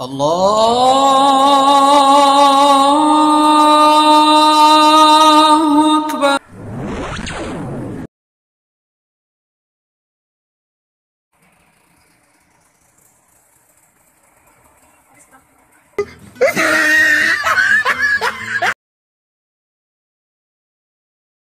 الله أكبر.